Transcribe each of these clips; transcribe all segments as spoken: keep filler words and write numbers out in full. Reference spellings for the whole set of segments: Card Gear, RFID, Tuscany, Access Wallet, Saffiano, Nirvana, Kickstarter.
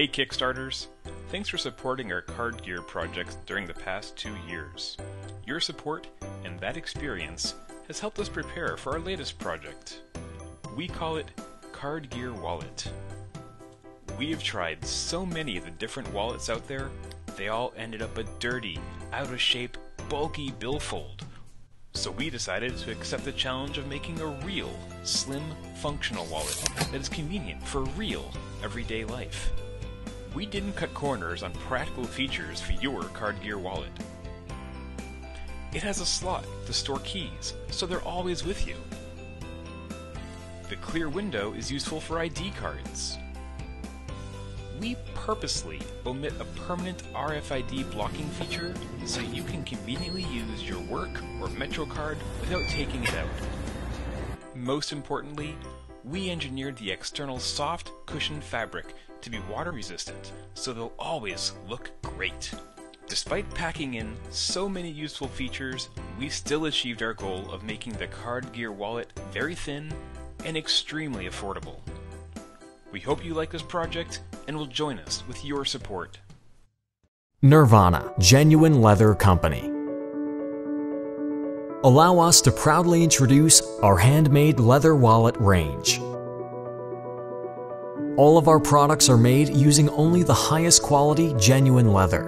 Hey Kickstarters! Thanks for supporting our Card Gear projects during the past two years. Your support and that experience has helped us prepare for our latest project. We call it Card Gear Wallet. We have tried so many of the different wallets out there, they all ended up a dirty, out of shape, bulky billfold. So we decided to accept the challenge of making a real, slim, functional wallet that is convenient for real, everyday life. We didn't cut corners on practical features for your Card Gear wallet. It has a slot to store keys, so they're always with you. The clear window is useful for I D cards. We purposely omit a permanent R F I D blocking feature so you can conveniently use your work or Metro card without taking it out. Most importantly, we engineered the external soft cushion fabric to be water resistant, so they'll always look great. Despite packing in so many useful features, we still achieved our goal of making the Card Gear wallet very thin and extremely affordable. We hope you like this project and will join us with your support. Nirvana, Genuine Leather Company. Allow us to proudly introduce our handmade leather wallet range. All of our products are made using only the highest quality genuine leather.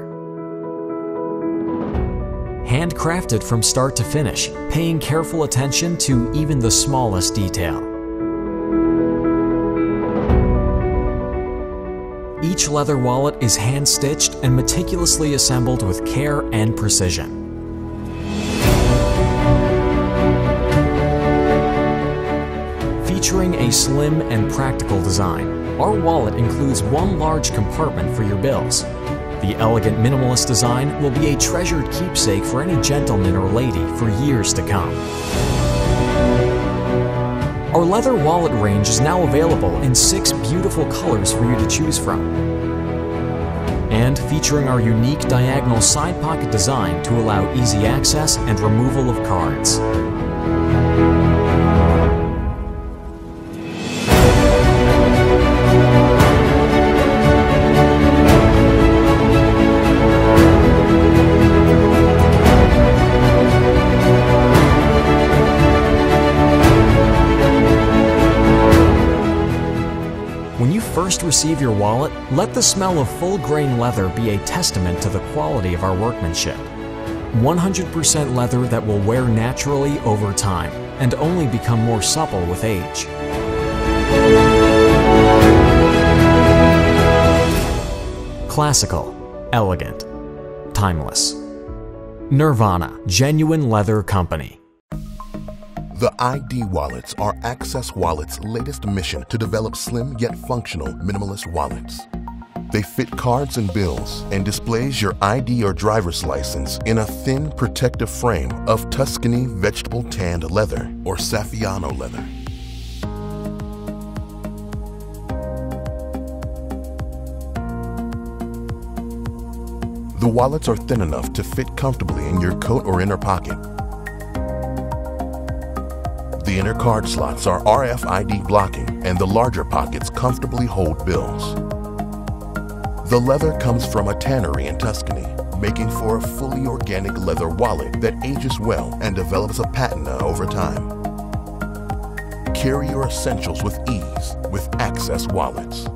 Handcrafted from start to finish, paying careful attention to even the smallest detail. Each leather wallet is hand-stitched and meticulously assembled with care and precision. Featuring a slim and practical design, our wallet includes one large compartment for your bills. The elegant minimalist design will be a treasured keepsake for any gentleman or lady for years to come. Our leather wallet range is now available in six beautiful colors for you to choose from. And featuring our unique diagonal side pocket design to allow easy access and removal of cards. When you first receive your wallet, let the smell of full-grain leather be a testament to the quality of our workmanship. one hundred percent leather that will wear naturally over time and only become more supple with age. Classical, elegant, timeless. Nirvana, Genuine Leather Company. The I D wallets are Access Wallet's latest mission to develop slim yet functional minimalist wallets. They fit cards and bills and displays your I D or driver's license in a thin protective frame of Tuscany vegetable tanned leather or Saffiano leather. The wallets are thin enough to fit comfortably in your coat or inner pocket. The inner card slots are R F I D blocking, and the larger pockets comfortably hold bills. The leather comes from a tannery in Tuscany, making for a fully organic leather wallet that ages well and develops a patina over time. Carry your essentials with ease with Access Wallets.